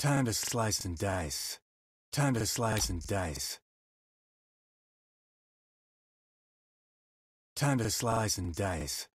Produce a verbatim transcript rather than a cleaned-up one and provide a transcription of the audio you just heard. Time to slice and dice. Time to slice and dice. Time to slice and dice.